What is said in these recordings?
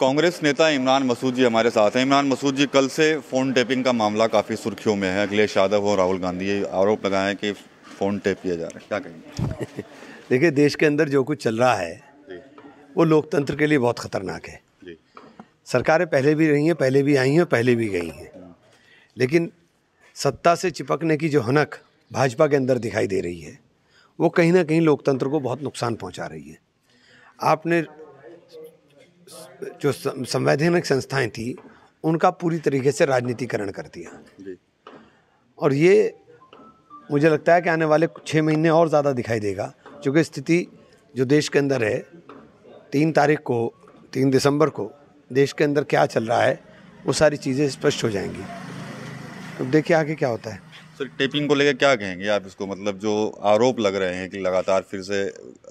कांग्रेस नेता इमरान मसूद जी हमारे साथ हैं। इमरान मसूद जी, कल से फ़ोन टेपिंग का मामला काफ़ी सुर्खियों में है। अखिलेश यादव और राहुल गांधी ये आरोप लगाए कि फ़ोन टेप किया जा रहा है, क्या कहेंगे? देखिए, देश के अंदर जो कुछ चल रहा है वो लोकतंत्र के लिए बहुत ख़तरनाक है। सरकारें पहले भी रही हैं, पहले भी आई हैं, पहले भी गई हैं, लेकिन सत्ता से चिपकने की जो हनक भाजपा के अंदर दिखाई दे रही है वो कहीं ना कहीं लोकतंत्र को बहुत नुकसान पहुंचा रही है। आपने जो संवैधानिक संस्थाएं थी उनका पूरी तरीके से राजनीतिकरण कर दिया, और ये मुझे लगता है कि आने वाले 6 महीने और ज़्यादा दिखाई देगा, क्योंकि स्थिति जो देश के अंदर है, 3 दिसंबर को देश के अंदर क्या चल रहा है वो सारी चीज़ें स्पष्ट हो जाएंगी। तो देखिए आगे क्या होता है। सर, टेपिंग को लेकर क्या कहेंगे आप इसको? मतलब जो आरोप लग रहे हैं कि लगातार फिर से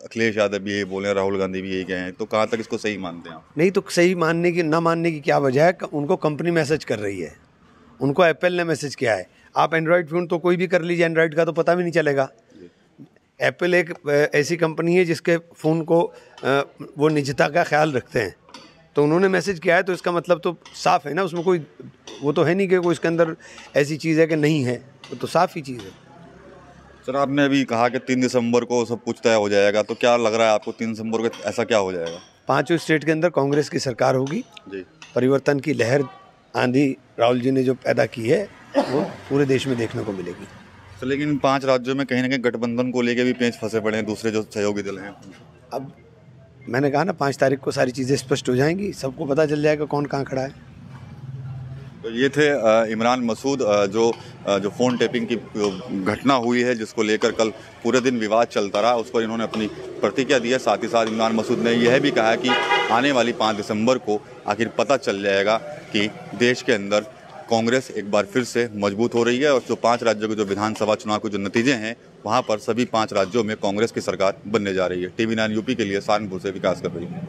अखिलेश यादव भी यही बोले, राहुल गांधी भी यही कहें, तो कहाँ तक इसको सही मानते हैं आप? नहीं तो सही मानने की ना मानने की क्या वजह है? उनको कंपनी मैसेज कर रही है, उनको एप्पल ने मैसेज किया है। आप एंड्रॉयड फ़ोन तो कोई भी कर लीजिए, एंड्रॉयड का तो पता भी नहीं चलेगा। एप्पल एक ऐसी कंपनी है जिसके फ़ोन को वो निजता का ख्याल रखते हैं, तो उन्होंने मैसेज किया है, तो इसका मतलब तो साफ़ है ना, उसमें कोई वो तो है नहीं कि कोई इसके अंदर ऐसी चीज़ है कि नहीं है, वो तो साफ़ ही चीज़ है। सर, आपने अभी कहा कि 3 दिसंबर को सब कुछ तय हो जाएगा, तो क्या लग रहा है आपको 3 दिसंबर को ऐसा क्या हो जाएगा? 5 स्टेट के अंदर कांग्रेस की सरकार होगी जी। परिवर्तन की लहर, आंधी राहुल जी ने जो पैदा की है वो पूरे देश में देखने को मिलेगी। सर, लेकिन 5 राज्यों में कहीं ना कहीं गठबंधन को लेकर भी पेंच फंसे पड़े हैं दूसरे जो सहयोगी दल हैं। अब मैंने कहा ना, 5 तारीख को सारी चीज़ें स्पष्ट हो जाएंगी, सबको पता चल जाएगा कौन कहाँ खड़ा है। तो ये थे इमरान मसूद, जो फ़ोन टेपिंग की घटना हुई है जिसको लेकर कल पूरे दिन विवाद चलता रहा, उस पर इन्होंने अपनी प्रतिक्रिया दी है। साथ ही साथ इमरान मसूद ने यह भी कहा कि आने वाली 5 दिसंबर को आखिर पता चल जाएगा कि देश के अंदर कांग्रेस एक बार फिर से मजबूत हो रही है, और जो 5 राज्यों के जो विधानसभा चुनाव के जो नतीजे हैं वहाँ पर सभी 5 राज्यों में कांग्रेस की सरकार बनने जा रही है। टीवी9 यूपी के लिए सहारनपुर से विकास कर रही है।